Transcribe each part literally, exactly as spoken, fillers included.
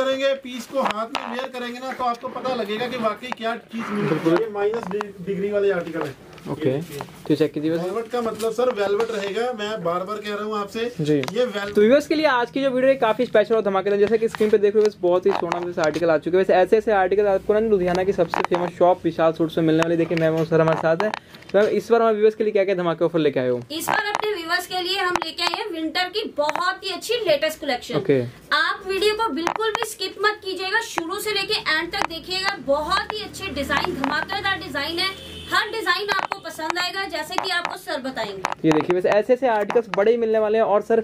करेंगे, पीस को हाथ में मेयर करेंगे ना तो आपको पता लगेगा कि वाकई क्या चीज मिलती है। माइनस डिग्री वाले आर्टिकल है। ओके तो चेक कीजिए। वेलवेट का मतलब सर वेलवेट रहेगा, मैं बार बार कह रहा हूँ आपसे जी। ये वेलवेट तो व्यूअर्स के लिए आज की जो वीडियो है काफी स्पेशल और धमाकेदार, जैसे कि स्क्रीन पे देख रहे हो बहुत ही सोना जैसे आर्टिकल आ चुके हैं। वैसे ऐसे ऐसे आर्टिकल आपको ना लुधियाना की सबसे फेमस शॉप विशाल सूट्स से मिलने वाली। देखिए मैम सर हमारे साथ है। मैम इस बार हमारे व्यूअर्स के लिए क्या क्या धमाके ऑफर लेके आए हो? इस बार अपने व्यूअर्स के लिए हम लेके आए हैं विंटर की बहुत ही अच्छी लेटेस्ट कलेक्शन। आप वीडियो को बिल्कुल भी स्किप मत कीजिएगा, शुरू से लेके एंड तक देखिएगा। बहुत ही अच्छे डिजाइन, धमाकेदार डिजाइन है, हर डिजाइन आपको पसंद आएगा जैसे कि आपको सर बताएंगे। ये देखिए वैसे ऐसे ऐसे आर्टिकल्स बड़े ही मिलने वाले हैं। और सर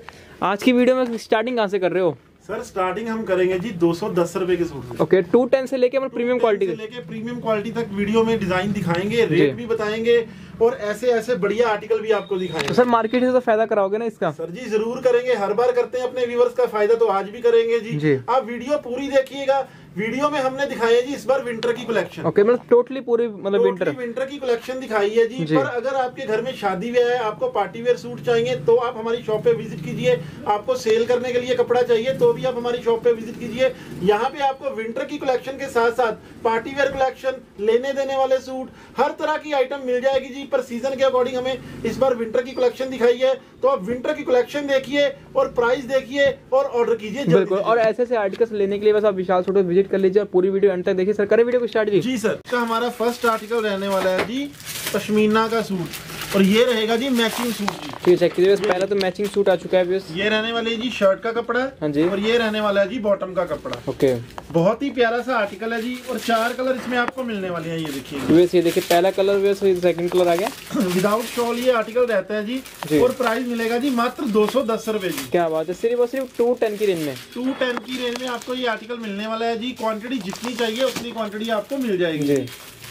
आज की वीडियो में स्टार्टिंग कहाँ से कर रहे हो? सर स्टार्टिंग हम करेंगे जी दो सौ दस रूपए के सूट। ओके टू टेन से लेके प्रीमियम क्वालिटी से लेके प्रीमियम क्वालिटी तक वीडियो में डिजाइन दिखाएंगे, रेट भी बताएंगे और ऐसे ऐसे बढ़िया आर्टिकल भी आपको दिखाएंगे। तो सर मार्केट से तो फायदा कराओगे ना इसका? सर जी जरूर करेंगे, हर बार करते हैं अपने व्यूअर्स का फायदा तो आज भी करेंगे जी, जी। आप वीडियो पूरी देखिएगा। वीडियो में हमने दिखाई है जी इस बार विंटर की कलेक्शन। ओके okay, मतलब टोटली पूरी मतलब विंटर विंटर की कलेक्शन दिखाई है जी, जी। पर अगर आपके घर में शादी ब्याह है, आपको पार्टी वेयर सूट चाहिए तो आप हमारी शॉप पे विजिट कीजिए। आपको सेल करने के लिए कपड़ा चाहिए तो भी आप हमारी शॉप पे विजिट कीजिए। यहाँ पे आपको विंटर की कलेक्शन के साथ साथ पार्टी वेयर कलेक्शन, लेने देने वाले सूट, हर तरह की आइटम मिल जाएगी जी। पर सीजन के अकॉर्डिंग हमें इस बार विंटर की कलेक्शन दिखाई है तो आप विंटर की कलेक्शन देखिए और प्राइस देखिए और ऑर्डर कीजिए। बिल्कुल, और ऐसे ऐसे आर्टिकल्स लेने के लिए बस आप विशाल सूट विजिट कर लीजिए और पूरी वीडियो अंत तक देखिए। सर करें वीडियो को स्टार्ट जी। जी सर तो हमारा फर्स्ट आर्टिकल रहने वाला है जी पश्मीना का सूट और ये रहेगा जी मैचिंग सूट। ठीक है पहला तो मैचिंग सूट आ चुका है। ये रहने वाला है जी शर्ट का कपड़ा हाँ जी। और ये रहने वाला है जी बॉटम का कपड़ा। ओके बहुत ही प्यारा सा आर्टिकल है जी और चार कलर इसमें आपको मिलने वाले हैं। ये देखिए ये देखिए पहला कलर सेकंड कलर आ गया। विदाउट शॉल ये आर्टिकल रहता है जी और प्राइस मिलेगा जी मात्र दो सौ दस रूपए जी। क्या बात है, सिर्फ और सिर्फ टू टेन की रेंज में टू टेन की रेंज में आपको ये आर्टिकल मिलने वाला है जी। क्वांटिटी जितनी चाहिए उतनी क्वांटिटी आपको मिल जाएगी।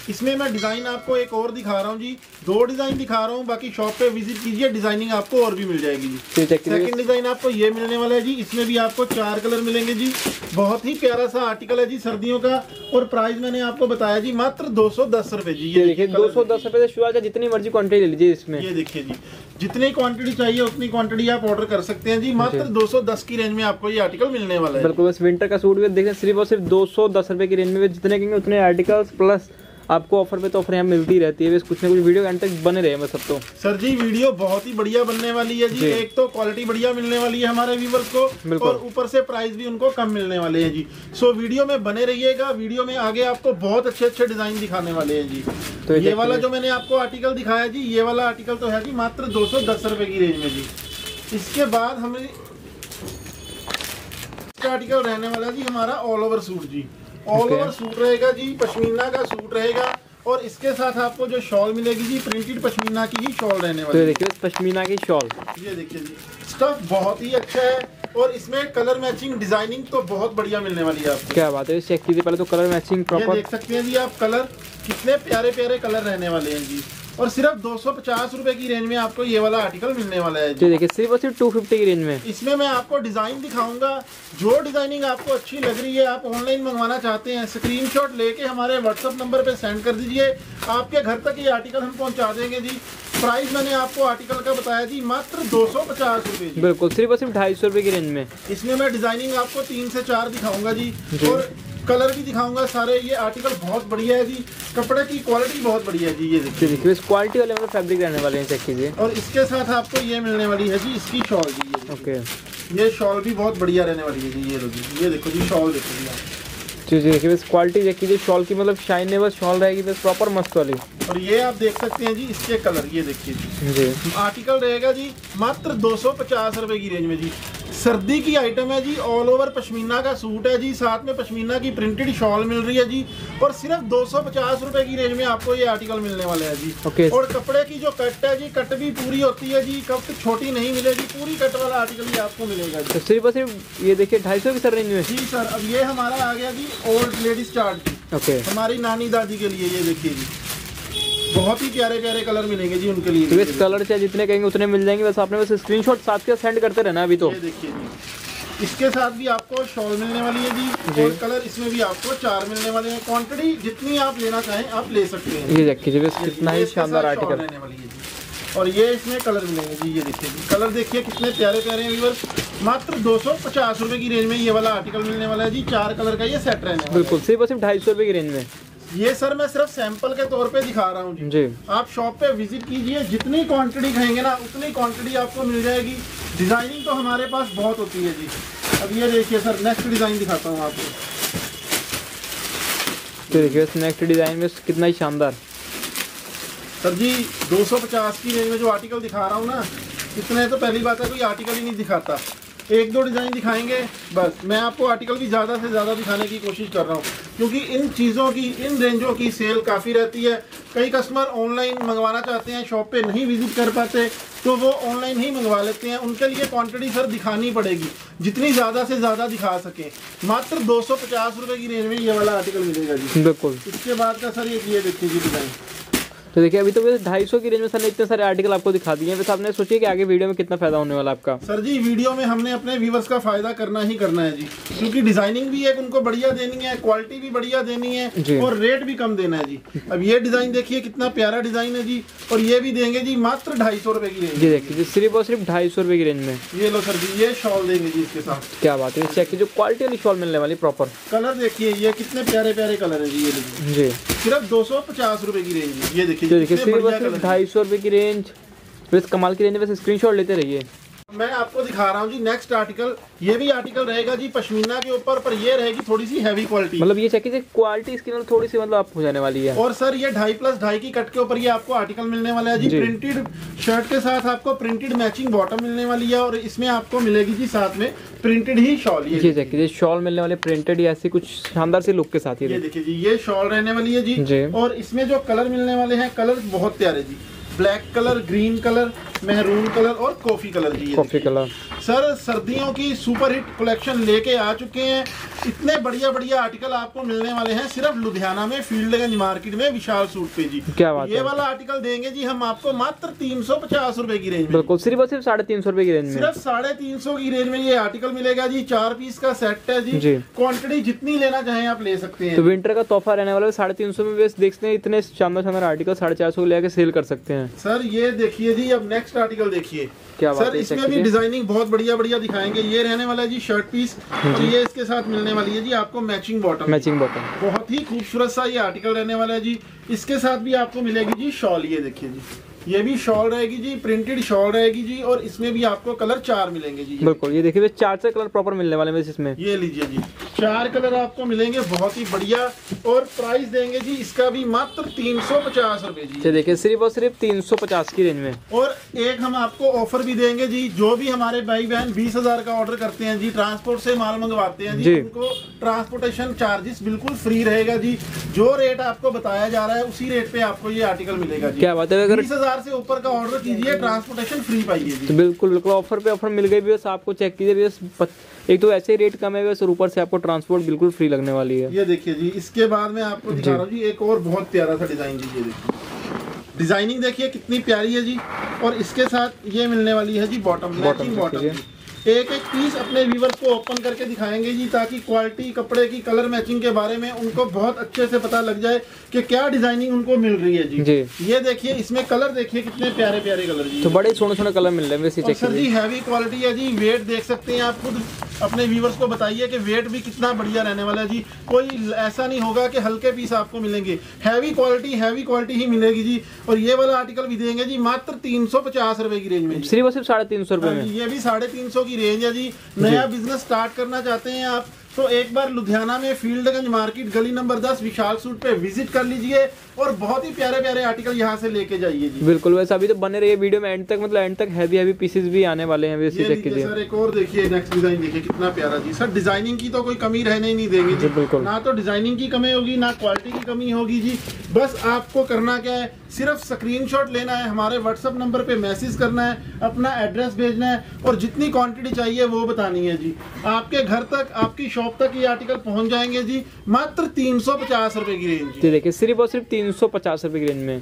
इसमें मैं डिजाइन आपको एक और दिखा रहा हूँ जी, दो डिजाइन दिखा रहा हूँ, बाकी शॉप पे विजिट कीजिए, डिजाइनिंग आपको और भी मिल जाएगी जी। सेकंड डिजाइन आपको ये मिलने वाला है जी, इसमें भी आपको चार कलर मिलेंगे जी। बहुत ही प्यारा सा आर्टिकल है जी सर्दियों का और प्राइस मैंने आपको बताया जी मात्र दो सौ दस रूपए जी। ये देखिए दो सौ दस रूपए से शुरू, जितनी मर्जी क्वांटिटी ले लीजिए इसमें। ये देखिए जी जितनी क्वांटिटी चाहिए उतनी क्वांटिटी आप ऑर्डर कर सकते हैं जी। मात्र दो सौ दस की रेंज में आपको ये आर्टिकल मिलने वाला है। बिल्कुल बस विंटर का सूट भी देखिए सिर्फ और सिर्फ दो सौ दस रूपए की रेंज में जितने कहेंगे उतने आर्टिकल्स प्लस आपको ऑफर पे तो ऑफर यहाँ मिलती रहती है। कुछ ना कुछ वीडियो एंड तक बने रहे हैं सब। तो सर जी वीडियो बहुत ही बढ़िया बनने वाली है जी, जी। एक तो क्वालिटी बढ़िया मिलने वाली है हमारे व्यूवर्स को और ऊपर से प्राइस भी उनको कम मिलने वाले हैं जी। सो वीडियो में बने रहिएगा, वीडियो में आगे आपको बहुत अच्छे अच्छे डिजाइन दिखाने वाले हैं जी। तो ये वाला जो मैंने आपको आर्टिकल दिखाया जी ये वाला आर्टिकल तो है जी मात्र दो सौ दस रुपए की रेंज में जी। इसके बाद हमें आर्टिकल रहने वाला जी हमारा ऑल ओवर सूट जी। ऑल ओवर सूट रहेगा जी, पश्मीना का सूट रहेगा और इसके साथ आपको जो शॉल मिलेगी जी प्रिंटेड पश्मीना की ही शॉल रहने वाली है। देखिए पश्मीना की शॉल ये देखिए जी। स्टफ बहुत ही अच्छा है और इसमें कलर मैचिंग डिजाइनिंग तो बहुत बढ़िया मिलने वाली है आपको। क्या बात है, चेक कीजिए पहले तो कलर मैचिंग प्रॉपर देख सकते हैं जी आप। कलर कितने प्यारे प्यारे कलर रहने वाले हैं जी और सिर्फ दो सौ पचास रूपए की रेंज में आपको ये वाला आर्टिकल मिलने वाला है जी। देखिए सिर्फ और सिर्फ टू फिफ्टी की रेंज में। इसमें मैं आपको डिजाइन दिखाऊंगा, जो डिजाइनिंग आपको अच्छी लग रही है आप ऑनलाइन मंगवाना चाहते हैं स्क्रीनशॉट लेके हमारे व्हाट्सएप नंबर पे सेंड कर दीजिए, आपके घर तक ये आर्टिकल हम पहुंचा देंगे जी। प्राइस मैंने आपको आर्टिकल का बताया जी मात्र दो सौ पचास रूपए। बिल्कुल सिर्फ और सिर्फ ढाई सौ रूपये की रेंज में। इसमें मैं डिजाइनिंग आपको तीन से चार दिखाऊंगा जी और कलर भी दिखाऊंगा सारे। ये आर्टिकल बहुत बढ़िया है जी, कपड़े की क्वालिटी बहुत बढ़िया है जी। ये देखिए देखिए इस क्वालिटी वाले मतलब फैब्रिक रहने वाले हैं, चेक कीजिए। और इसके साथ आपको ये मिलने वाली है जी इसकी शॉल जी। ये ओके ये शॉल भी बहुत बढ़िया रहने वाली है जी। ये देखिए ये देखो जी शॉल देखो जी आप जी जी। देखिए बस क्वालिटी चेक कीजिए शॉल की, मतलब शाइनेबल शॉल रहेगी बस प्रॉपर मस्त वाली। और ये आप देख सकते हैं जी इसके कलर ये देखिए जी, जी। आर्टिकल रहेगा जी मात्र दो सौ पचास रुपए की रेंज में जी। सर्दी की आइटम है जी, ऑल ओवर पश्मीना का सूट है जी, साथ में पश्मीना की प्रिंटेड शॉल मिल रही है जी और सिर्फ दो सौ पचास रुपए की रेंज में आपको ये आर्टिकल मिलने वाला है जी। ओके और कपड़े की जो कट है जी, कट भी पूरी होती है जी, कब छोटी नहीं मिलेगी, पूरी कट वाला आर्टिकल भी आपको मिलेगा जी। सिर्फ सिर्फ ये देखिए ढाई सौ की सर रेंज में जी। सर अब ये हमारा आ गया जी ओल्ड लेडीज चार्ट। ओके हमारी नानी दादी के लिए ये देखिए जी बहुत ही प्यारे प्यारे कलर मिलेंगे जी उनके लिए। तो कलर चाहे जितने कहेंगे उतने मिल जाएंगे, बस आपने बस स्क्रीनशॉट साथ के सेंड करते रहना। अभी तो ये देखिए जी इसके साथ भी आपको शॉल मिलने वाली है जी, जी। और कलर इसमें भी आपको चार मिलने वाले हैं, क्वांटिटी जितनी आप लेना चाहें आप ले सकते हैं। ये देखिए कितना ही शानदार आर्टिकल रहने वाली है जी। और ये इसमें कलर मिलेंगे जी। ये देखिए कलर देखिए कितने प्यारे प्यारे हैं व्यूअर्स। मात्र दो सौ पचास रुपये की रेंज में ये वाला आर्टिकल मिलने वाला है जी। चार कलर का ये सेट रहने वाला बिल्कुल सिर्फ और सिर्फ ढाई सौ रुपये की रेंज में। ये सर मैं सिर्फ सैंपल के तौर पे दिखा रहा हूँ जी। जी आप शॉप पे विजिट कीजिए, जितनी क्वांटिटी कहेंगे ना उतनी क्वांटिटी आपको मिल जाएगी। डिज़ाइनिंग तो हमारे पास बहुत होती है जी। अब ये देखिए सर नेक्स्ट डिज़ाइन दिखाता हूँ आपको। देखिए नेक्स्ट डिज़ाइन में कितना ही शानदार सर जी। दो सौ पचास की रेंज में जो आर्टिकल दिखा रहा हूँ ना, इतने तो पहली बात है कोई आर्टिकल ही नहीं दिखाता। एक दो डिज़ाइन दिखाएंगे बस। मैं आपको आर्टिकल भी ज़्यादा से ज़्यादा दिखाने की कोशिश कर रहा हूँ क्योंकि इन चीज़ों की, इन रेंजों की सेल काफ़ी रहती है। कई कस्टमर ऑनलाइन मंगवाना चाहते हैं, शॉप पे नहीं विज़िट कर पाते तो वो ऑनलाइन ही मंगवा लेते हैं। उनके लिए क्वांटिटी सर दिखानी पड़ेगी, जितनी ज़्यादा से ज़्यादा दिखा सकें। मात्र दो सौ पचास रुपये की रेंज में ये वाला आर्टिकल मिलेगा जी। बिल्कुल। इसके बाद का सर ये ये देखिए जी डिज़ाइन। तो देखिए अभी तो वैसे ढाई सौ की रेंज में सर इतने सारे आर्टिकल आपको दिखा दिए हैं। वैसे आपने सोचिए कि आगे वीडियो में कितना फायदा होने वाला आपका। सर जी वीडियो में हमने अपने व्यूवर्स का फायदा करना ही करना है जी, क्योंकि डिजाइनिंग भी एक उनको बढ़िया देनी है, क्वालिटी भी बढ़िया देनी है और रेट भी कम देना है जी। अब ये डिजाइन देखिए कितना प्यारा डिजाइन है जी। और ये भी देंगे जी मात्र ढाई सौ रुपए की रेंज। जी देखिए सिर्फ और सिर्फ ढाई सौ रुपए की रेंज में ये लो सर जी। ये शॉल देंगे जी इसके साथ। क्या बात है, चेक कीजिए क्वालिटी वाली शॉल मिलने वाली। प्रॉपर कलर देखिए ये कितने प्यारे प्यारे कलर है जी। ये जी सिर्फ दो सौ पचास रुपए की रेंज। ये देखिए ढाई सौ रुपए की रेंज। वैसे कमाल की रेंज में स्क्रीनशॉट लेते रहिए। मैं आपको दिखा रहा हूँ जी नेक्स्ट आर्टिकल। ये भी आर्टिकल रहेगा जी पश्मीना के ऊपर, पर ये रहेगी थोड़ी सी हैवी क्वालिटी। मतलब ये चेक कीजिए क्वालिटी इसकी मतलब थोड़ी सी मतलब आप हो जाने वाली है। और सर ये ढाई प्लस ढाई की कट के ऊपर ये आपको आर्टिकल मिलने वाला है जी। प्रिंटेड शर्ट के साथ आपको प्रिंटेड मैचिंग बॉटम मिलने वाली है और इसमें आपको मिलेगी जी साथ में प्रिंटेड ही शॉल। ये चेक कीजिए शॉल मिलने वाली प्रिंटेड ऐसी कुछ शानदार सी लुक के साथ। ये देखिए जी ये शॉल रहने वाली है जी। और इसमें जो कलर मिलने वाले हैं कलर बहुत प्यारे जी। ब्लैक कलर, ग्रीन कलर, मेहरून कलर और कॉफ़ी कलर जी। कॉफ़ी कलर सर सर्दियों की सुपर हिट कलेक्शन लेके आ चुके हैं। इतने बढ़िया बढ़िया आर्टिकल आपको मिलने वाले हैं सिर्फ लुधियाना में फील्डगंज मार्केट में विशाल सूट पे जी। क्या बात है, ये वाला आर्टिकल देंगे जी हम आपको मात्र तीन सौ पचास रुपए की रेंज। बिल्कुल सिर्फ और सिर्फ साढ़े तीन सौ रुपए की रेंज। सिर्फ साढ़े तीन सौ की रेंज में ये आर्टिकल मिलेगा जी। चार पीस का सेट है जी। क्वान्टिटी जितनी लेना चाहे आप ले सकते हैं। विंटर का तोहफा रहने वाला है। साढ़े तीन सौ में बेस देखते हैं इतने शानदार शानदार आर्टिकल साढ़े चार सौ लेकर सेल कर सकते हैं सर। ये देखिए जी अब नेक्स्ट आर्टिकल देखिए। क्या बात है, इसमें भी डिजाइनिंग बहुत बढ़िया बढ़िया दिखाएंगे। ये रहने वाला है जी शर्ट पीस और ये इसके साथ मिलने वाली है जी आपको मैचिंग बॉटम। मैचिंग बॉटम बहुत ही खूबसूरत सा ये आर्टिकल रहने वाला है जी। इसके साथ भी आपको मिलेगी जी शॉल। ये देखिए जी ये भी शॉल रहेगी जी, प्रिंटेड शॉल रहेगी जी। और इसमें भी आपको कलर चार मिलेंगे जी। बिल्कुल ये देखिए चार से कलर प्रॉपर मिलने वाले हैं इसमें। ये लीजिए जी चार कलर आपको मिलेंगे बहुत ही बढ़िया। और प्राइस देंगे जी इसका भी मात्र तीन सौ पचास रुपए जी। ये देखिए सिर्फ और सिर्फ तीन सौ पचास की रेंज में। और एक हम आपको ऑफर भी देंगे जी। जो भी हमारे भाई बहन बीस हजार का ऑर्डर करते हैं जी, ट्रांसपोर्ट से माल मंगवाते हैं जी, उनको ट्रांसपोर्टेशन चार्जेस बिल्कुल फ्री रहेगा जी। जो रेट आपको बताया जा रहा है उसी रेट पे आपको ये आर्टिकल मिलेगा जी। क्या बात है, अगर बीस हजार से ऊपर का ऑर्डर कीजिए ट्रांसपोर्टेशन फ्री पाइए जी। बिल्कुल बिल्कुल ऑफर पे ऑफर मिल गई बस। आपको चेक कीजिए बस, एक तो ऐसे रेट कम है बस और ऊपर से आपको ट्रांसपोर्ट बिल्कुल फ्री लगने वाली है। ये देखिए जी इसके बाद में आपको दिखा रहा हूँ जी एक और बहुत प्यारा सा डिजाइन जी। ये देखिए डिजाइनिंग देखिए कितनी प्यारी है जी। और इसके साथ ये मिलने वाली है जी बॉटम, मैचिंग बॉटम। एक एक पीस अपने व्यूवर्स को ओपन करके दिखाएंगे जी ताकि क्वालिटी कपड़े की, कलर मैचिंग के बारे में उनको बहुत अच्छे से पता लग जाए कि क्या डिजाइनिंग उनको मिल रही है जी। जी ये देखिए इसमें कलर देखिए कितने प्यारे प्यारे कलर जी। तो बड़े सोने सोने कलर मिल रहे हैं सर जी। हैवी क्वालिटी है जी। वेट देख सकते हैं आप, खुद अपने व्यूवर्स को बताइए कि वेट भी कितना बढ़िया रहने वाला है जी। कोई ऐसा नहीं होगा कि हल्के पीस आपको मिलेंगे, हैवी क्वालिटी हैवी क्वालिटी ही मिलेगी जी। और ये वाला आर्टिकल भी देंगे जी मात्र तीन सौ पचास रुपए की रेंज में, सिर्फ और सिर्फ साढ़े तीन सौ रुपए में। ये भी साढ़े तीन सौ की रेंज है जी। नया बिजनेस स्टार्ट करना चाहते हैं आप तो एक बार लुधियाना में फील्डगंज मार्केट गली नंबर दस विशाल सूट पे विजिट कर लीजिए और बहुत ही प्यारे प्यारे आर्टिकल यहाँ से लेके जाइए जी। बिल्कुल वैसे अभी तो बने रहिए वीडियो में एंड तक, मतलब एंड तक हैवी हैवी पीसेस भी आने वाले हैं। वैसे चेक कीजिए सर एक और देखिए नेक्स्ट डिजाइन देखिए कितना प्यारा जी। सर डिजाइनिंग की तो कोई कमी रहने ही नहीं देंगे जी। बिल्कुल ना तो डिजाइनिंग की कमी होगी ना क्वालिटी की कमी होगी जी। बस आपको करना क्या है, सिर्फ स्क्रीनशॉट लेना है, हमारे व्हाट्सअप नंबर पे मैसेज करना है, अपना एड्रेस भेजना है और जितनी क्वांटिटी चाहिए वो बतानी है जी। आपके घर तक, आपकी शॉप तक ये आर्टिकल पहुंच जाएंगे जी मात्र तीन सौ पचास रुपए की रेंज। देखिए सिर्फ और सिर्फ तीन सौ पचास रुपए की रेंज में।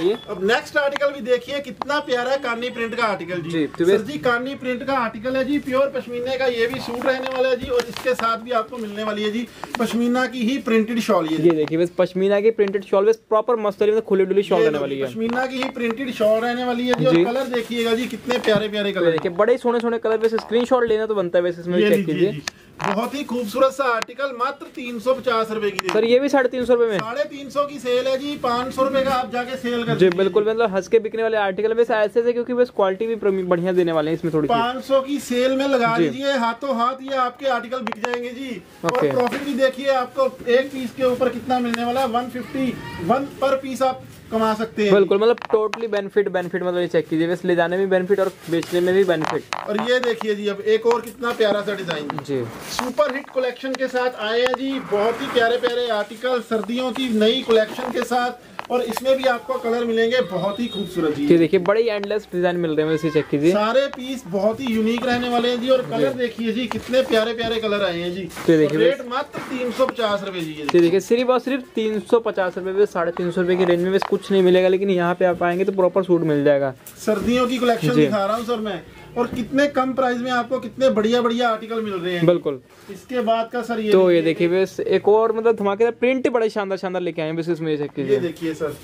अब नेक्स्ट आर्टिकल भी देखिए, कितना प्यारा कानी प्रिंट का आर्टिकल जी, सर जी कानी प्रिंट का आर्टिकल है जी, प्योर पश्मीना का ये भी सूट रहने वाला है जी, और इसके साथ भी आपको मिलने वाली है जी पश्मीना की ही प्रिंटेड शॉल। ये देखिए बस पश्मीना की प्रिंटेड शॉल, बस प्रॉपर मस्त खुली डुली शॉल रहने वाली है, पश्मीना की ही प्रिंटेड शॉल रहने वाली है जी। और कलर देखिएगा जी कितने प्यारे प्यारे कलर, देखिए बड़े सोने सोने कलर, वैसे स्क्रीन शॉट लेना तो बनता है वैसे, इसमें चेक कीजिए। बहुत ही खूबसूरत सा आर्टिकल मात्र तीन सौ पचास रुपए की सर, ये भी साढ़े तीन सौ रुपए में, साढ़े तीन सौ की सेल है जी, पाँच सौ रुपए का आप जाके सेल कर जी। बिल्कुल मतलब हंस के बिकने वाले आर्टिकल वैसे ऐसे थे क्योंकि बस क्वालिटी भी बढ़िया देने वाले हैं इसमें, थोड़ी पाँच सौ की सेल में लगा लीजिए हाथों हाथ, ये आपके आर्टिकल बिक जाएंगे जी। और प्रॉफिट भी देखिए आपको एक पीस के ऊपर कितना मिलने वाला है, one fifty one per piece आप कमा सकते हैं। बिल्कुल मतलब टोटली बेनिफिट बेनिफिट मतलब ये चेक कीजिए, वैसे ले जाने में बेनिफिट और बेचने में भी बेनिफिट। और ये देखिए जी अब एक और कितना प्यारा सा डिजाइन जी, सुपर हिट कलेक्शन के साथ आए हैं जी, बहुत ही प्यारे प्यारे आर्टिकल सर्दियों की नई कलेक्शन के साथ, और इसमें भी आपको कलर मिलेंगे बहुत ही खूबसूरत जी। देखिए बड़े एंडलेस डिजाइन मिल रहे हैं, इसे चेक कीजिए, सारे पीस बहुत ही यूनिक रहने वाले हैं जी। और कलर देखिए जी कितने प्यारे प्यारे कलर आए हैं जी, रेट मात्र तीन सौ पचास रुपए जी। देखिए सिर्फ और सिर्फ तीन सौ पचास रुपए में, साढ़े तीन सौ रुपए की रेंज में बस कुछ नहीं मिलेगा, लेकिन यहाँ पे आप आएंगे तो प्रॉपर सूट मिल जाएगा। सर्दियों की कलेक्शन दिखा रहा हूँ सर मैं, और कितने कम प्राइस में आपको कितने बढ़िया बढ़िया आर्टिकल मिल रहे हैं। बिल्कुल इसके बाद का सर ये तो ये देखिए बस एक और मतलब धमाकेदार प्रिंट बड़े शानदार शानदार लेके आए हैं, बस इसमें चेक कीजिए। ये देखिए सर,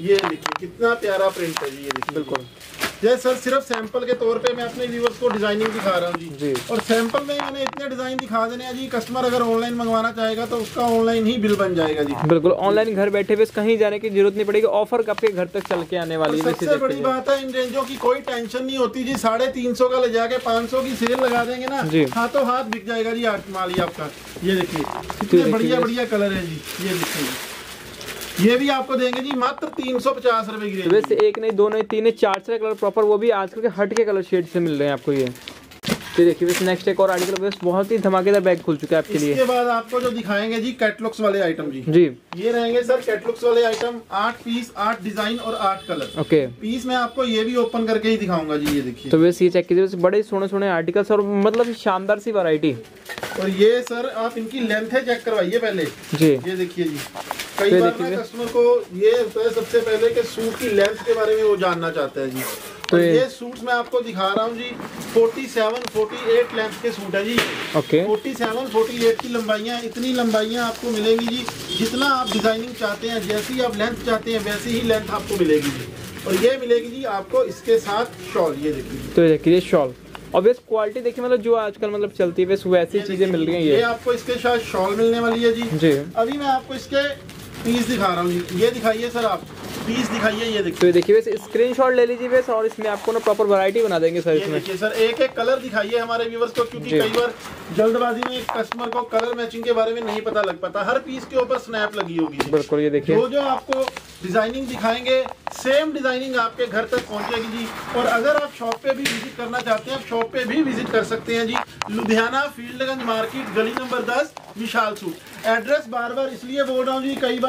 ये देखिए कितना प्यारा प्रिंट है जी, ये देखिए बिल्कुल जैसे सर सिर्फ सैंपल के तौर पे मैं अपने व्यूअर्स को डिजाइनिंग दिखा रहा हूँ जी।, जी। और सैंपल में मैंने इतने डिजाइन दिखा देने हैं जी, कस्टमर अगर ऑनलाइन मंगवाना चाहेगा तो उसका ऑनलाइन ही बिल बन जाएगा जी। बिल्कुल ऑनलाइन घर बैठे बस कहीं जाने की जरूरत नहीं पड़ेगी, ऑफर आपके घर तक चल के आने वाली है। सबसे बड़ी बात है इन रेंजों की कोई टेंशन नहीं होती जी, साढ़े तीन सौ का ले जाके पाँच सौ की सेल लगा देंगे ना, हाथों हाथ बिक जाएगा जी माल ही आपका। ये देखिए कितने बढ़िया बढ़िया कलर है जी, ये देखिए ये भी आपको देंगे जी मात्र तीन सौ पचास रुपए की। वैसे एक नहीं दो नहीं तीन नहीं चार से कलर प्रॉपर, वो भी आजकल के हट के कलर शेड से मिल रहे हैं आपको। ये तो देखिए बस नेक्स्ट एक और आर्टिकल, बस बहुत ही धमाकेदार बैग खुल चुका है आपके लिए। इसके बाद आपको जो दिखाएंगे जी कैटलॉग्स वाले आइटम जी, जी ये रहेंगे सर कैटलॉग्स वाले आइटम, आठ पीस आठ डिजाइन और आठ कलर। ओके पीस मैं आपको ये भी ओपन करके ही दिखाऊंगा जी। ये देखिए तो वैसे ये चेक कीजिए, बड़े सोने सोने आर्टिकल्स और मतलब शानदार सी वैरायटी। और ये सर आप इनकी लेंथ है चेक करवाइए पहले जी, ये देखिए जी। कई बार ना कस्टमर को ये होता है सबसे पहले कि सूट की लेंथ के बारे में वो जानना चाहता है जी, तो ये सूट्स मैं आपको दिखा रहा हूँ जी, सैंतालीस अड़तालीस लेंथ के सूट है जी। ओके सैंतालीस अड़तालीस की लंबाइयाँ, इतनी लंबाइयाँ आपको मिलेंगी जी, जितना आप डिजाइनिंग चाहते हैं, जैसी आप लेंथ चाहते हैं वैसी ही लेंथ आपको मिलेगी जी। और ये मिलेगी जी आपको इसके साथ शॉल, ये देखिए तो देखिए शॉल, और वैसे क्वालिटी देखिए मतलब जो आजकल मतलब चलती है वैसे वैसी चीजें मिल रही हैं। ये आपको इसके साथ शॉल मिलने वाली है जी। जी अभी मैं आपको इसके पीस दिखा रहा हूँ जी, ये दिखाइए सर आप पीस दिखाइए। ये देखिए देखिए वैसे स्क्रीनशॉट ले लीजिए वैसे, और इसमें आपको ना प्रॉपर वैरायटी बना देंगे सर इसमें। देखिए सर एक एक कलर दिखाइए हमारे व्यूवर्स को, क्योंकि कई बार जल्दबाजी में कस्टमर को कलर मैचिंग के बारे में नहीं पता लग पाता, हर पीस के ऊपर स्नैप लगी होगी। बिल्कुल ये देखिए वो जो आपको डिजाइनिंग दिखाएंगे सेम डिजाइनिंग आपके घर तक पहुंचेगी जी। और अगर आप शॉप पे भी विजिट करना चाहते हैं, आप शॉप पे भी विजिट कर सकते हैं जी, लुधियाना फील्डगंज मार्केट गली नंबर दस विशाल सूट। एड्रेस बार बार इसलिए बोल रहा हूँ जी, कई बार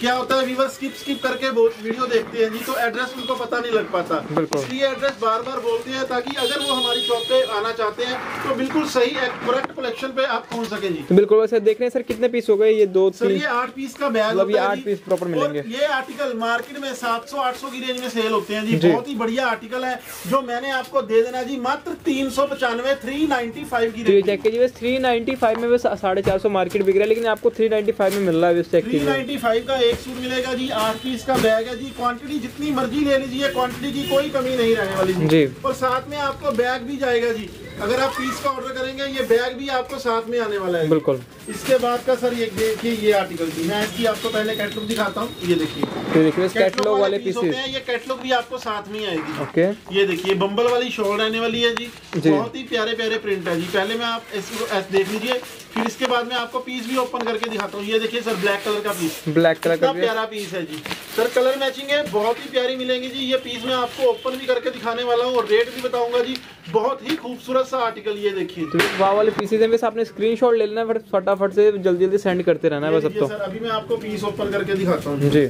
क्या होता है व्यूवर स्किप स्किप करके बहुत वीडियो देखते हैं जी, तो एड्रेस उनको पता नहीं लग पाता, इसलिए एड्रेस बार बार बोलते हैं ताकि अगर वो हमारी शॉप पे आना चाहते हैं तो बिल्कुल सही करेक्ट कलेक्शन पे आप पहुँच सके जी। बिल्कुल वैसे देख रहे हैं सर कितने पीस हो गए, ये दो सर ये आठ पीस का बैग होता है, आठ पीस प्रॉपर मिलेंगे। ये आर्टिकल मार्केट में सात सौ आठ सौ की रेंज में सेल होते हैं जी, जी। बहुत ही बढ़िया आर्टिकल है जो मैंने आपको दे देना जी मात्र तीन सौ पचानवे थ्री नाइन्टी फाइव की रेंज। चेक कीजिए थ्री नाइन्टी फाइव में साढ़े चार सौ मार्केट बिक रहा है, लेकिन आपको थ्री नाइन्टी फाइव में मिल रहा है। थ्री नाइन्टी फाइव का एक सूट मिलेगा जी, आठ पीस का बैग है जी, क्वांटिटी जितनी मर्जी ले लीजिए, क्वांटिटी की कोई कमी नहीं रहने वाली जी। और साथ में आपको बैग भी जाएगा जी, अगर आप पीस का ऑर्डर करेंगे ये बैग भी आपको साथ में आने वाला है। बिल्कुल इसके बाद का सर ये देखिए ये आर्टिकल जी, मैं इसकी आपको पहले कैटलॉग दिखाता हूँ। ये देखिए देखिए कैटलॉग वाले पीस होते हैं, ये कैटलॉग भी आपको साथ में आएगी। ओके ये देखिए बम्बल वाली शॉल रहने वाली है जी, बहुत ही प्यारे प्यारे प्रिंट है जी। पहले मैं आप इसको देख लीजिए, फिर इसके बाद में आपको पीस भी ओपन करके दिखाता हूँ। ये देखिए सर ब्लैक कलर का पीस, ब्लैक कलर का प्यारा पीस है जी, सर कलर मैचिंग है, बहुत ही प्यारी मिलेंगी जी। ये पीस मैं आपको ओपन भी करके दिखाने वाला हूँ और रेट भी बताऊंगा जी, बहुत ही खूबसूरत सा आर्टिकल। ये देखिए तो वाह वाले पीसेज हैं, बस आपने स्क्रीनशॉट ले लेना, फिर फटाफट से जल्दी जल्दी सेंड करते रहना है बस। अब तो सर अभी मैं आपको पीस ओपन करके दिखाता हूँ जी।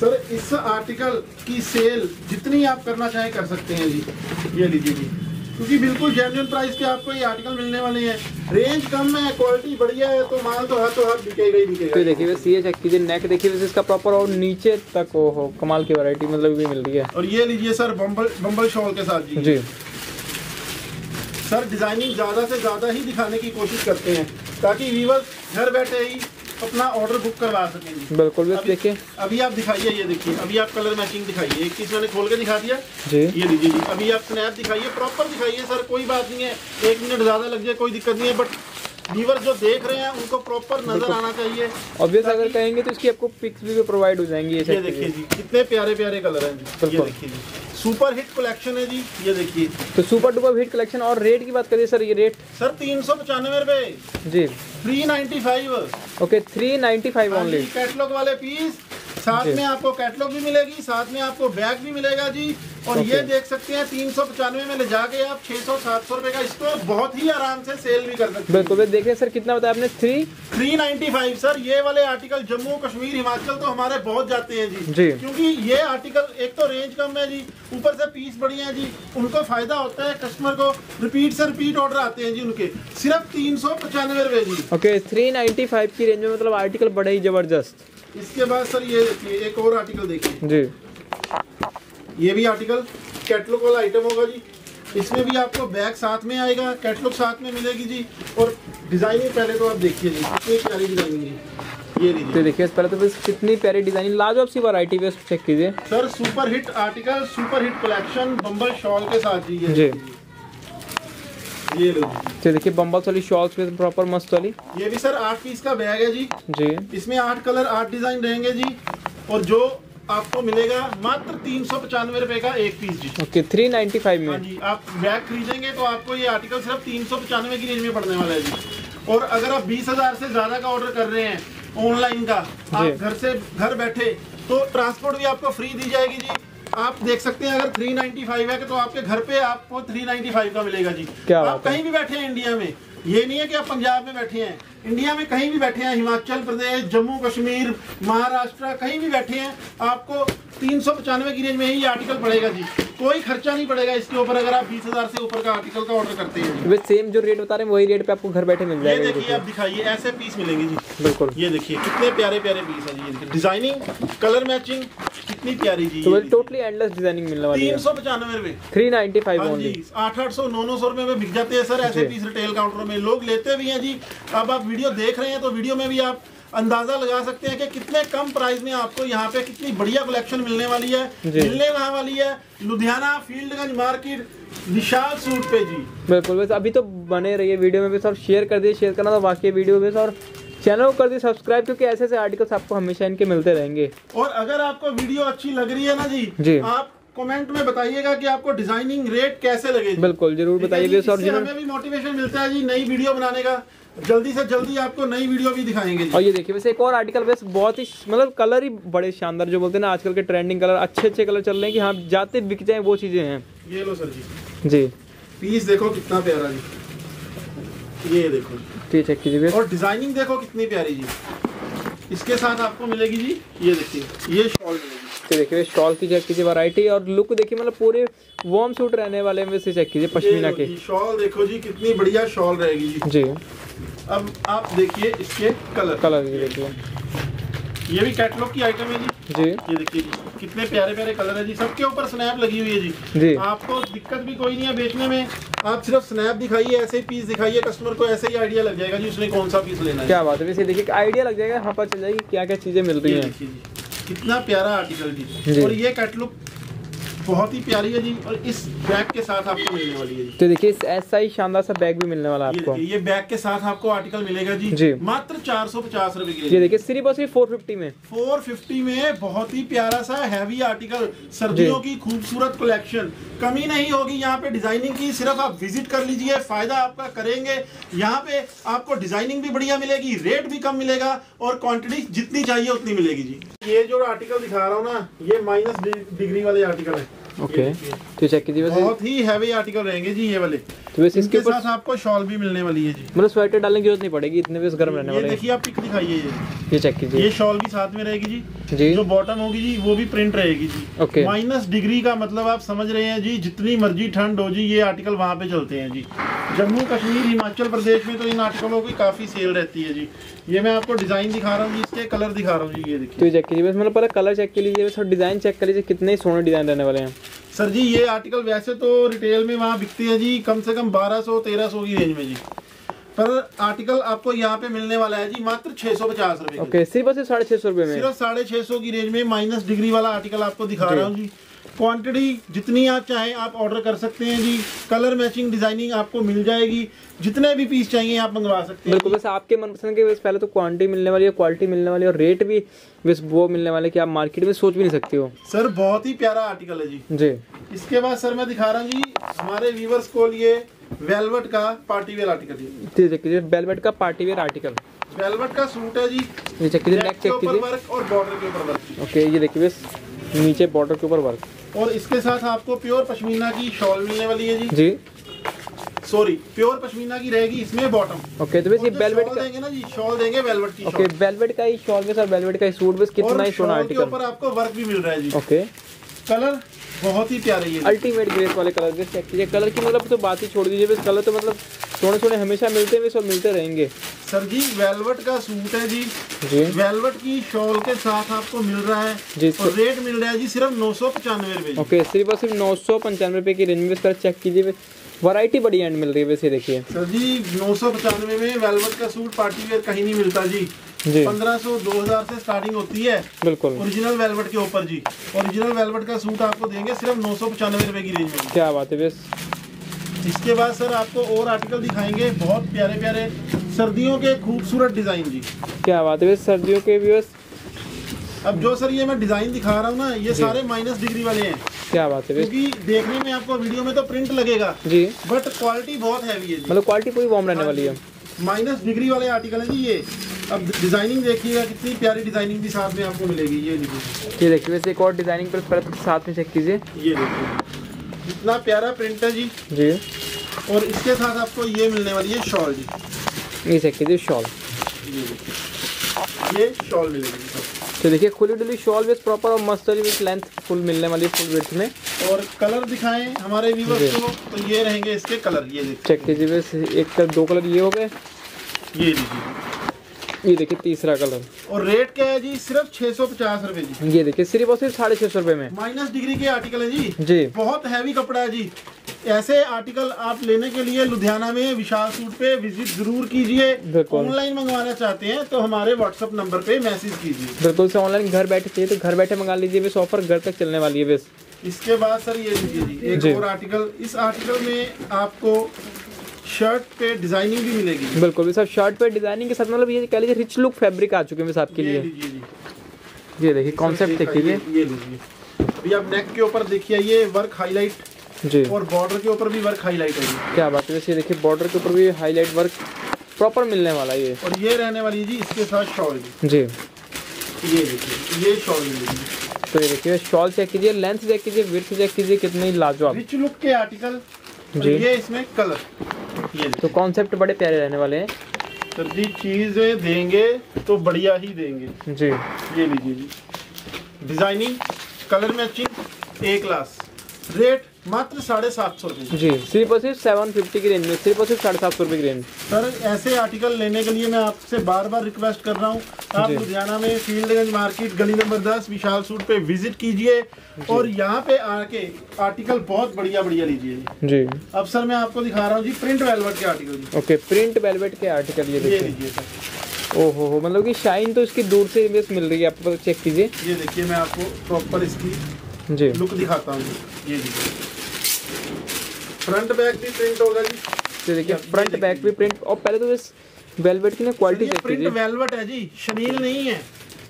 सर इस आर्टिकल की सेल जितनी आप करना चाहें कर सकते हैं जी। ये लीजिए जी, क्योंकि बिल्कुल जेन्युइन प्राइस के आपको ये आर्टिकल मिलने वाले हैं। रेंज कम है, क्वालिटी बढ़िया है, तो माल तो हाथों हाथ बिकेगा ही बिकेगा। तो देखिए वैसे ये चेक कीजिए, नेक देखिए वैसे इसका प्रॉपर और नीचे तक वो हो, कमाल की वैरायटी मतलब ये मिल रही है। और ये लीजिए सर बम्बल बम्बल शॉल के साथ जी जी सर डिजाइनिंग ज़्यादा से ज़्यादा ही दिखाने की कोशिश करते हैं ताकि व्यूअर्स घर बैठे ही अपना ऑर्डर बुक करवा सकेंगे। बिल्कुल देखिए अभी आप दिखाइए, ये देखिए अभी आप कलर मैचिंग दिखाइए, एक चीज मैंने खोल के दिखा दिया जी। ये लीजिए जी अभी आप स्नैप दिखाइए, प्रॉपर दिखाइए सर, कोई बात नहीं है, एक मिनट ज्यादा लग जाए कोई दिक्कत नहीं है, बट व्यूअर जो देख रहे हैं उनको प्रॉपर नजर आना चाहिए। ऑब्वियस अगर कहेंगे तो इसकी आपको पिक्स भी प्रोवाइड हो जाएंगी। ये देखिए जी कितने प्यारे प्यारे कलर हैं जी, ये देखिए जी सुपर हिट कलेक्शन है जी। ये देखिए तो सुपर डुपर हिट कलेक्शन। और रेट की बात करिए सर, ये रेट सर तीन सौ पचानवे रुपए जी, three ninety five okay three ninety five only catalogue वाले पीस। साथ में आपको कैटलॉग भी मिलेगी, साथ में आपको बैग भी मिलेगा जी। और ये देख सकते हैं तीन सौ पचानवे में ले जाके आप छह सौ सात सौ रुपए का इसको बहुत ही आराम से सेल भी कर सकते हैं। बिल्कुल देखिए सर कितना बताया आपने, three three ninety five sir. ये वाले आर्टिकल जम्मू कश्मीर हिमाचल तो हमारे बहुत जाते हैं जी, जी। क्योंकि ये आर्टिकल एक तो रेंज कम है जी, ऊपर से पीस बढ़िया है जी, उनको फायदा होता है, कस्टमर को रिपीट से रिपीट ऑर्डर आते हैं जी उनके। सिर्फ तीन सौ पचानवे रुपए जी ओके थ्री नाइन्टी फाइव की रेंज में, मतलब आर्टिकल बड़े ही जबरदस्त। इसके बाद सर ये देखिए एक और आर्टिकल देखिए जी, ये भी आर्टिकल कैटलॉग वाला आइटम होगा जी। इसमें भी आपको बैग साथ में आएगा, कैटलॉग साथ में मिलेगी जी। और डिजाइनिंग पहले तो आप देखिए जी कितनी प्यारी डिजाइनिंग है। ये लीजिए तो देखिए पहले तो बस कितनी प्यारी डिजाइनिंग, लाजवाब सी वैरायटी पे चेक कीजिए sir. Super hit article, super hit collection बम्बल शॉल के साथ जी। ये ये लो देखिए बम्बल वाली शॉल्स पे प्रॉपर मस्त वाली। ये भी सर आठ पीस का बैग है जी जी। इसमें आठ कलर आठ डिजाइन रहेंगे जी। और जो आपको मिलेगा मात्र तीन सौ पचानवे रुपए का एक पीस जी ओके थ्री नाइन्टी फाइव में जी। आप बैग खरीदेंगे तो आपको ये आर्टिकल सिर्फ तीन सौ पचानवे की रेंज में पड़ने वाला है जी। और अगर आप बीस हजार से ज्यादा का ऑर्डर कर रहे हैं ऑनलाइन का, आप घर से घर बैठे, तो ट्रांसपोर्ट भी आपको फ्री दी जाएगी जी। आप देख सकते हैं अगर तीन सौ पचानवे है तो आपके घर पे आपको तीन सौ पचानवे का मिलेगा जी। आप कहीं भी बैठे हैं इंडिया में, ये नहीं है कि आप पंजाब में बैठे हैं, इंडिया में कहीं भी बैठे हैं, हिमाचल प्रदेश, जम्मू कश्मीर, महाराष्ट्र, कहीं भी बैठे हैं, आपको तीन सौ पचानवे की रेंज में ही आर्टिकल पड़ेगा जी। कोई खर्चा नहीं पड़ेगा इसके ऊपर अगर आप बीस हजार से ऊपर का आर्टिकल का ऑर्डर करते हैं। वे सेम जो रेट बता रहे हैं वही रेट पे आपको घर बैठे मिल जाएगा। ये देखिए आप दिखाइए, ऐसे पीस मिलेंगे जी। बिल्कुल ये देखिए कितने प्यारे प्यारे पीस है जी। डिजाइनिंग कलर मैचिंग कितनी प्यारी जी। टोटली एंडलेस डिजाइनिंग मिलने वाली है। तीन सौ पचानवे रुपए थ्री नाइन्टी फाइव जी। आठ आठ सौ नौ नौ सौ रुपए में बिक जाते हैं सर ऐसे पीस, रिटेल काउंटर में लोग लेते भी हैं जी। अब आप वीडियो देख रहे हैं तो वीडियो में भी आप अंदाजा लगा सकते हैं कि कितने कम प्राइस में आपको यहाँ पे कितनी बढ़िया कलेक्शन मिलने वाली है, मिलने वाली है लुधियाना फील्डगंज मार्केट विशाल सूट पे जी। बिल्कुल बस अभी तो बने रहिए वीडियो में, बस और शेयर कर दिए, शेयर करना तो बाकी वीडियो में, और चैनल को कर दिए सब्सक्राइब क्योंकि ऐसे ऐसे आर्टिकल्स आपको हमेशा इनके मिलते रहेंगे। और अगर आपको वीडियो अच्छी लग रही है ना जी, जी। आप कमेंट में बताइएगा कि आपको डिजाइनिंग रेट कैसे लगे। बिल्कुल जरूर बताइएगा, हमें भी मोटिवेशन मिलता है जी नई वीडियो बनाने का, जल्दी से जल्दी आपको नई वीडियो भी दिखाएंगे। और ये देखिए वैसे एक और आर्टिकल, वैसे बहुत ही मतलब कलर ही बड़े शानदार, जो बोलते हैं ना आजकल के ट्रेंडिंग कलर, अच्छे अच्छे कलर चल रहे हैं कि हाँ जाते बिक जाए वो चीजें हैं। ये लो सर जी जी पीस देखो कितना प्यारा जी। ये देखो चेक कीजिए और डिजाइनिंग देखो कितनी प्यारी जी। इसके साथ आपको मिलेगी जी ये देखिए ये शॉल मिलेगी। तो देखिए शॉल की चेक कीजिए वैरायटी और लुक देखिए, मतलब पूरे वार्म सूट रहने वाले में से चेक कीजिए पश्मीना के। शॉल देखो जी कितनी बढ़िया शॉल रहेगी जी जी। अब आप देखिए इसके कलर कलर ये देखिए, ये भी कैटलॉग की आइटम है जी जी। ये देखिए कितने प्यारे प्यारे कलर है जी, सबके ऊपर स्नैप लगी हुई है जी जी। आपको दिक्कत भी कोई नहीं है बेचने में, आप सिर्फ स्नैप दिखाइए, ऐसे ही पीस दिखाइए, कस्टमर को ऐसे ही आइडिया लग जाएगा जी उसने कौन सा पीस लेना है। क्या बात है, वैसे देखिए आइडिया लग जाएगा, यहाँ पर चल जाएगी क्या क्या चीजें मिल रही है। कितना प्यारा आर्टिकल जी। और ये कैटलॉग बहुत ही प्यारी है जी। और इस बैग के साथ आपको मिलने वाली है जी। तो देखिए ऐसा ही शानदार सा बैग भी मिलने वाला है आपको। ये बैग के साथ आपको आर्टिकल मिलेगा जी, जी। मात्र चार सौ पचास रुपए की। ये देखिए सिर्फ और सिर्फ फोर फिफ्टी में फोर फिफ्टी में बहुत ही प्यारा सा हैवी आर्टिकल, सर्दियों की खूबसूरत कलेक्शन, कमी नहीं होगी यहाँ पे डिजाइनिंग की। सिर्फ आप विजिट कर लीजिए, फायदा आपका करेंगे। यहाँ पे आपको डिजाइनिंग भी बढ़िया मिलेगी, रेट भी कम मिलेगा और क्वांटिटी जितनी चाहिए उतनी मिलेगी जी। ये जो आर्टिकल दिखा रहा हूँ ना, ये माइनस डिग्री वाले आर्टिकल है ओके तो चेक कीजिए, बहुत ही हैवी आर्टिकल रहेंगे जी ये वाले। तो वैसे इसके साथ आपको शॉल भी मिलने वाली है जी, मतलब स्वेटर डालने की जरूरत नहीं पड़ेगी, इतने बस गर्म रहने वाले हैं। देखिए आप पिक दिखाइए ये, ये चेक कीजिए, ये शॉल भी साथ में रहेगी जी, जो बॉटम होगी जी वो भी प्रिंट रहेगी जी। ओके माइनस डिग्री का मतलब आप समझ रहे हैं जी, जितनी मर्जी ठंड हो जी ये आर्टिकल वहाँ पे चलते हैं जी। जम्मू कश्मीर हिमाचल प्रदेश में तो इन आर्टिकलों की काफी सेल रहती है जी। ये मैं आपको डिजाइन दिखा रहा हूँ जी, इसके कलर दिखा रहा हूँ जी, ये देखिए। तो चेक कीजिए बस, मतलब पहले कलर चेक कर लीजिए बस और डिजाइन चेक कर लीजिए, कितने सोने डिजाइन रहने वाले हैं सर जी। ये आर्टिकल वैसे तो रिटेल में वहाँ बिकते हैं जी कम से कम बारह सौ तेरह सौ की रेंज में जी, पर आर्टिकल आपको यहाँ पे मिलने वाला है जी मात्र छह सौ पचास रुपए। ओके सिर्फ साढ़े छह सौ रुपए में, सिर्फ साढ़े छह सौ की रेंज में माइनस डिग्री वाला आर्टिकल आपको दिखा रहा हूँ जी। क्वांटिटी जितनी आप चाहें आप ऑर्डर कर सकते हैं जी, कलर मैचिंग डिजाइनिंग आपको मिल जाएगी, जितने भी पीस चाहिए आप मंगवा सकते हैं। बिल्कुल बस आपके मनपसंद के वैसे पहले तो क्वांटिटी मिलने वाली है, क्वालिटी मिलने वाली है और रेट भी बस वो मिलने वाले कि आप मार्केट में सोच भी नहीं सकते हो सर। बहुत ही प्यारा आर्टिकल है जी जी। इसके बाद सर मैं दिखा रहा हूँ जी हमारे व्यूवर्स को लिए वेलवेट का पार्टीवेयर आर्टिकल जी, वेलवेट का पार्टीवेयर आर्टिकल, वेलवेट का सूट है जी। ये चेक कीजिए, नेक चेक कीजिए और बॉर्डर के ऊपर वर्क। ओके ये देखिए बस नीचे बॉर्डर के ऊपर वर्क, और इसके साथ आपको प्योर पश्मीना की शॉल मिलने वाली है जी जी, सॉरी प्योर पश्मीना की रहेगी इसमें बॉटम। ओके तो वैसे वेलवेट का देंगे ना जी, शॉल देंगे वेलवेट की शॉल। ओके वेलवेट का ही शॉल के साथ वेलवेट का ही सूट, बस कितना ही सोना आर्टिकल, और ऊपर आपको वर्क भी मिल रहा है जी। ओके कलर बहुत ही प्यारे हैं, अल्टीमेट ग्रेस वाले कलर भी चेक कीजिए। कलर की मतलब तो बात ही छोड़ दीजिए, बस कलर तो मतलब सोने सोने हमेशा मिलते हैं, सब मिलते रहेंगे सर जी। वेलवेट का सूट है जी, जी। वेलवेट की शॉल के साथ आपको मिल रहा है जी, और रेट मिल रहा है जी सिर्फ नौ सौ पचानवे रुपये। ओके सिर्फ और सिर्फ नौ सौ पंचानवे रुपये की रेंज में सर चेक कीजिए, वैरायटी बड़ी एंड मिल रही है। वैसे देखिए सर जी नौ सौ पचानवे में वेलवेट का सूट पार्टीवेयर कहीं नहीं मिलता जी, पंद्रह सौ दो हजार से स्टार्टिंग होती है बिल्कुल ओरिजिनल वेलवेट के ऊपर जी। ओरिजिनल वेलवेट का सूट आपको देंगे सिर्फ नौ सौ पचानवे रुपए की रेंज में। क्या बात है बस। इसके बाद सर आपको और आर्टिकल दिखाएंगे, बहुत प्यारे प्यारे सर्दियों के खूबसूरत डिजाइन जी। क्या बात है बस, सर्दियों के भी बस। अब जो सर ये मैं डिजाइन दिखा रहा हूँ ना, ये सारे माइनस डिग्री वाले हैं। क्या बात है, क्योंकि देखने में आपको वीडियो में तो प्रिंट लगेगा जी, बट क्वालिटी बहुत हैवी है, मतलब क्वालिटी पूरी वार्म रहने वाली है। माइनस डिग्री वाले आर्टिकल है जी ये। अब डिजाइनिंग देखिएगा, कितनी प्यारी डिजाइनिंग भी साथ में आपको मिलेगी। ये देखिए, ये देखिए वैसे एक और डिजाइनिंग पर परत साथ में चेक कीजिए। ये देखिए कितना प्यारा प्रिंट है जी जी। और इसके साथ आपको ये मिलने वाली है शॉल जी, ये चेक कीजिए शॉल। ये देखिए, ये शॉल मिलेगी। तो देखिए खुली डुली शॉल विद प्रॉपर और मस्त लेंथ फुल मिलने वाली है, फुल विड्थ में। और कलर दिखाएं हमारे व्यूअर्स को, तो ये रहेंगे इसके कलर। ये देखिए चेक कीजिए बस, एक तरफ दो कलर ये हो गए। ये देखिए, ये देखिए तीसरा कलर। और रेट क्या है जी, सिर्फ छह सौ पचास रुपए जी। ये देखिए सिर्फ और सिर्फ साढ़े छह सौ रुपए में माइनस डिग्री के आर्टिकल है जी जी। बहुत हैवी कपड़ा है जी। ऐसे आर्टिकल आप लेने के लिए लुधियाना में विशाल सूट पे विजिट जरूर कीजिए। ऑनलाइन मंगवाना चाहते हैं तो हमारे व्हाट्सएप नंबर पे मैसेज कीजिए। बिल्कुल से ऑनलाइन घर बैठे चाहिए तो घर बैठे मंगा लीजिए, बस ऑफर घर तक चलने वाली है बस। इसके बाद सर ये लीजिए जी एक और आर्टिकल। इस आर्टिकल में आपको शर्ट पे डिजाइनिंग भी मिलेगी। बिल्कुल सर, शर्ट पे डिजाइनिंग के साथ मतलब ये कह लीजिए रिच लुक फैब्रिक आ चुके हैं बस आपके लिए। ये देखिए कॉन्सेप्ट देखिए, ये लीजिए अभी आप नेक के ऊपर देखिए ये वर्क हाईलाइट जी, और बॉर्डर के ऊपर भी वर्क हाईलाइट है। क्या बात है वैसे, ये देखिए बॉर्डर के ऊपर भी हाईलाइट वर्क प्रॉपर मिलने वाला है। और ये रहने वाली है जी इसके साथ शॉल जी। ये देखिए ये शॉल मिलेगी। तो ये देखिए शॉल चेक कीजिए, लेंथ चेक कीजिए, विड्थ चेक कीजिए, कितनी लाजवाब रिच लुक के आर्टिकल जी। ये इसमें कलर, ये तो कॉन्सेप्ट बड़े प्यारे रहने वाले हैं सर जी। चीजें देंगे तो बढ़िया ही देंगे जी। ये लीजिए जी, designing colour matching A class. Rate मात्र साढ़े सात सौ रुपये जी, सिर्फ और सिर्फ सेवन फिफ्टी की रेंज में, सिर्फ और सिर्फ साढ़े सात सौ रुपये की रेंज। सर ऐसे आर्टिकल लेने के लिए मैं आपसे बार बार रिक्वेस्ट कर रहा हूँ, आप लुधियाना में फील्डगंज मार्केट गली नंबर दस विशाल सूट पे विजिट कीजिए और यहाँ पे आके आर्टिकल बहुत बढ़िया बढ़िया लीजिए जी। अब सर मैं आपको दिखा रहा हूँ जी प्रिंट वेलवेट के आर्टिकल। ओके प्रिंट वेलवेट के आर्टिकल ये लीजिए सर। ओहो हो, मतलब की शाइन तो इसकी दूर से मिल रही है आपको, चेक कीजिए। ये देखिए मैं आपको प्रॉपर इसकी जी लुक दिखाता हूँ। ये देखिए फ्रंट बैक भी प्रिंट होगा जी। तो देखिए फ्रंट बैक भी प्रिंट। और पहले तो इस वेलवेट की ना क्वालिटी चेक कीजिए। प्रिंट वेलवेट है जी, शनील नहीं है,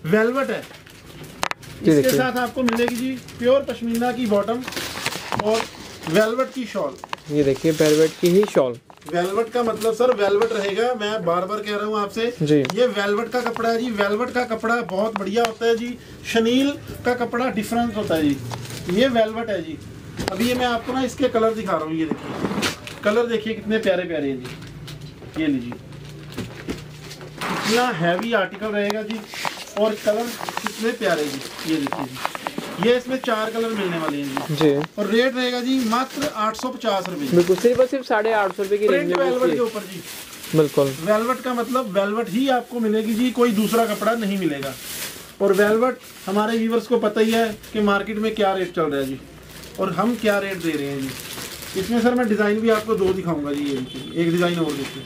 वेलवेट है। इसके साथ आपको मिलेगी जी प्योर पश्मीना की बॉटम और वेलवेट की शॉल। ये देखिए वेलवेट की ही शॉल। वेलवेट का मतलब सर वेलवेट रहेगा, मैं बार बार कह रहा हूँ आपसे, ये वेलवेट का कपड़ा है जी। वेलवेट का कपड़ा बहुत बढ़िया होता है जी, शनील का कपड़ा डिफरेंस होता है जी। ये वेलवेट है जी, अभी ये मैं आपको ना इसके कलर दिखा रहा हूँ, ये देखिए कलर, देखिए कितने प्यारे प्यारे हैं जी। ये लीजिए, इतना हैवी आर्टिकल रहेगा जी और कलर कितने प्यारे जी। ये देखिए जी, ये इसमें चार कलर मिलने वाले हैं जी और रेट रहेगा जी मात्र आठ सौ पचास रुपये, बिल्कुल सिर्फ सिर्फ साढ़े आठ सौ रुपये की रेंज में वेलवेट के ऊपर जी। बिल्कुल वेलवेट का मतलब वेलवेट ही आपको मिलेगी जी, कोई दूसरा कपड़ा नहीं मिलेगा। और वेलवेट हमारे व्यूवर्स को पता ही है कि मार्केट में क्या रेट चल रहा है जी और हम क्या रेट दे रहे हैं जी। इसमें सर मैं डिज़ाइन भी आपको दो दिखाऊंगा जी। ये देखिए एक डिज़ाइन और देखिए,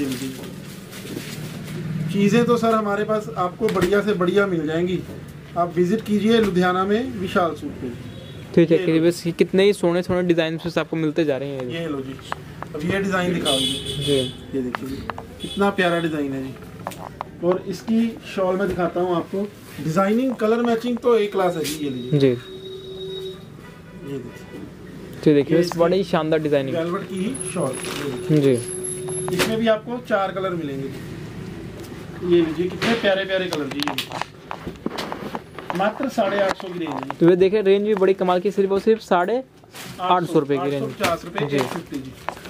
ये देखिए चीज़ें तो सर हमारे पास आपको बढ़िया से बढ़िया मिल जाएंगी। आप विज़िट कीजिए लुधियाना में विशाल सूट पे। ठीक है, बस कितने ही सोने सोने डिज़ाइन आपको मिलते जा रहे हैं। ये लो जी, अब ये डिज़ाइन दिखाऊंगी जी, ये देखिए कितना प्यारा डिज़ाइन है जी। और इसकी शॉल में दिखाता हूँ आपको, डिजाइनिंग कलर मैचिंग तो एक क्लास है जी। ये लीजिए जी, ये देखिए देखिए इस बड़ी शानदार डिजाइनिंग वेलवेट की शॉल जी। इसमें भी आपको चार कलर मिलेंगे। ये लीजिए कितने प्यारे प्यारे कलर जी, मात्र साढ़े आठ सौ की रेंज है। तो ये देखे रेंज भी बड़ी कमाल की, सिर्फ और सिर्फ साढ़े आठ सौ रुपए की रेंज, पचास रुपए जी।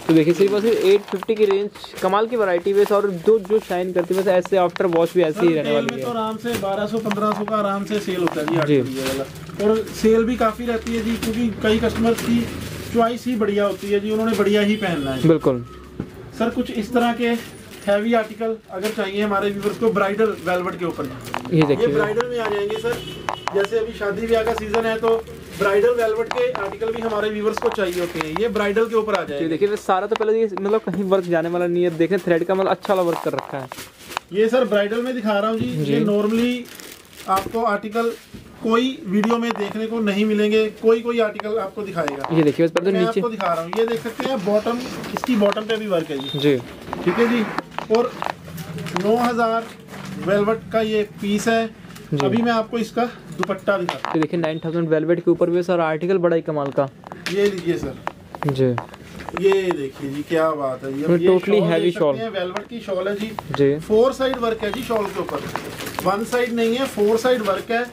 तो देखिए सिर्फ और सिर्फ एट फिफ्टी की रेंज, कमाल की वैरायटी है और जो जो शाइन करती है। बस ऐसे आफ्टर वॉश भी ऐसे ही रहने वाली है, तो आराम से बारह सौ पंद्रह सौ का आराम से सेल होता है जी, जी। वाला। और सेल भी काफ़ी रहती है जी, क्योंकि कई कस्टमर्स की चॉइस ही बढ़िया होती है जी, उन्होंने बढ़िया ही पहनना है। बिल्कुल सर, कुछ इस तरह के हैवी आर्टिकल अगर चाहिए हमारे व्यूअर्स को ब्राइडल वेलवेट के ऊपर, ये देखिए ब्राइडल में आ जाएंगे सर। जैसे अभी शादी ब्याह का सीजन है तो ब्राइडल वेलवेट के आर्टिकल भी हमारे व्यूअर्स को चाहिए होते हैं, ये ब्राइडल के ऊपर आ जाएगा। देखिए सारा तो पहले मतलब कहीं वर्क जाने वाला नहीं है, देखें थ्रेड का मतलब अच्छा वाला वर्क कर रखा है। ये सर ब्राइडल में दिखा रहा हूँ जी, जी। ये नॉर्मली आपको आर्टिकल कोई वीडियो में देखने को नहीं मिलेंगे, कोई कोई आर्टिकल आपको दिखाएगा। ये देखिए तो नीचे आपको दिखा रहा हूँ, ये देख सकते हैं बॉटम, इसकी बॉटम पे भी वर्क है जी। ठीक है जी, और नौ हजार वेलवेट का ये पीस है। अभी मैं आपको इसका दुपट्टा दिखाता हूं। देखिए नौ हज़ार वेलवेट के ऊपर भी सर आर्टिकल बड़ा ही कमाल का। ये लीजिए सर जी, ये देखिए जी क्या बात है, ये टोटली हैवी शॉल है, वेलवेट की शॉल है जी। जी फोर साइड वर्क है जी शॉल के ऊपर, वन साइड नहीं है, फोर साइड वर्क है।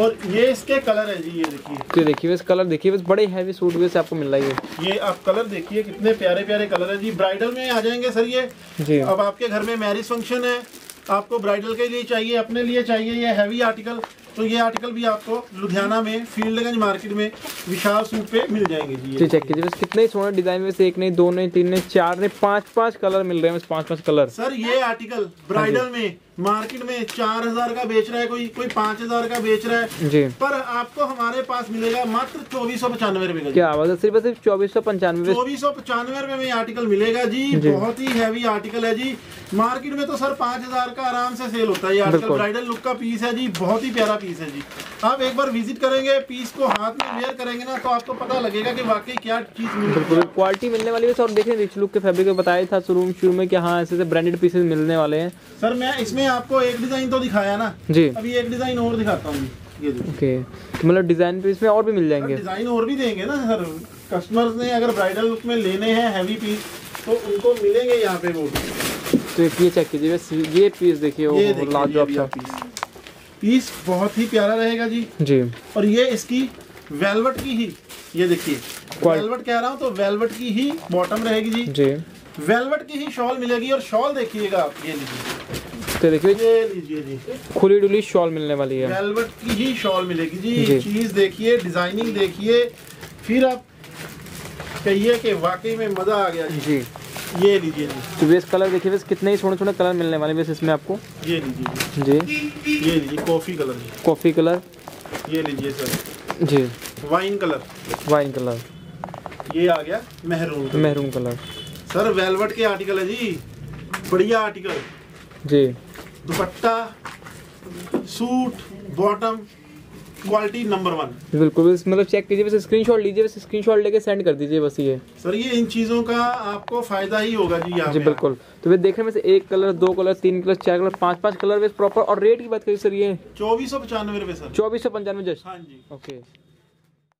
और ये इसके कलर है जी, ये देखिए तो देखिए बस कलर देखिए, बस बड़े हैवी सूट में से आपको मिल रहा है। ये आप कलर देखिए कितने प्यारे प्यारे कलर है जी, ब्राइडल में आ जाएंगे सर ये जी। अब आपके घर में मैरिज फंक्शन है, आपको ब्राइडल के लिए चाहिए, अपने लिए चाहिए ये हैवी आर्टिकल, तो ये आर्टिकल भी आपको लुधियाना में फील्डगंज मार्केट में विशाल सूट पे मिल जाएंगे जी। जी चेक कीजिए, बस कितने सोने डिजाइन में से एक नहीं, दो नहीं, तीन नहीं, चार नहीं, पांच पांच कलर मिल रहे हैं, बस पांच पांच कलर। सर ये आर्टिकल ब्राइडल में मार्केट में चार हजार का बेच रहा है कोई, कोई पाँच हजार का बेच रहा है जी, पर आपको हमारे पास मिलेगा मात्र चौबीस सौ पचानवे रुपए। क्या बात है, सिर्फ सिर्फ चौबीस सौ पंचानवे चौबीस सौ पचानवे रुपए में आर्टिकल मिलेगा जी, बहुत ही हैवी आर्टिकल है जी। मार्केट में तो सर पाँच हजार का आराम से सेल होता है ये आर्टिकल, ब्राइडल लुक का पीस है जी, बहुत ही प्यारा पीस है जी। आप एक बार विजिट करेंगे, पीस को हाथ में वेयर करेंगे ना, तो आपको पता लगेगा कि वाकई क्या चीज मिलेगी, क्वालिटी मिलने वाली है। और देखें रिच लुक के फैब्रिक में बताया था शुरू में शुरू में कि हाँ ऐसे ब्रांडेड पीसेस मिलने वाले हैं। सर मैं इसमें आपको एक डिजाइन तो दिखाया ना जी, अभी एक डिजाइन और दिखाता हूँ। ये ओके मतलब डिजाइन पीस में और भी मिल जाएंगे, डिजाइन और भी देंगे ना सर, कस्टमर्स ने अगर ब्राइडल लुक में लेने हैं हैवी पीस तो उनको मिलेंगे यहाँ पे वो। तो ये चेक कीजिए ये पीस देखिए, पीस बहुत ही प्यारा रहेगा जी जी। और ये इसकी वेलवेट की ही, ये देखिए वेलवेट कह रहा हूँ तो वेलवेट की ही बॉटम रहेगी जी जी, वेलवेट की ही शॉल मिलेगी। और शॉल देखिएगा आप, ये लीजिए तो देखिए ये लीजिए जी, खुली डुली शॉल मिलने वाली है, वेलवेट की ही शॉल मिलेगी जी, जी। चीज देखिए, डिजाइनिंग देखिए, फिर आप कहिए कि वाकई में मजा आ गया जी। ये लीजिए जी, बेस कलर देखिए, बेस कितने ही सोने सोने कलर मिलने वाले हैं इसमें आपको। ये लीजिए जी, ये लीजिए कॉफी कलर जी, कॉफी कलर, ये लीजिए सर जी, वाइन कलर, वाइन कलर, ये आ गया मेहरून, मेहरून कलर। सर वेलवेट के आर्टिकल है जी, बढ़िया आर्टिकल जी, dupatta suit bottom quality number one. बिल्कुल मतलब चेक कीजिए, बस स्क्रीनशॉट लीजिए, बस स्क्रीनशॉट लेके सेंड कर दीजिए बस। ये सर ये इन चीज़ों का आपको फायदा ही होगा जी यहाँ जी, बिल्कुल। तो वे देखने में से एक कलर, दो कलर, तीन कलर, चार कलर, पांच पांच कलर वे प्रॉपर। और रेट की बात करिए सर, ये चौबीस सौ पचानवे रुपये सर, चौबीस सौ पंचानवे जस्ट। हाँ जी ओके।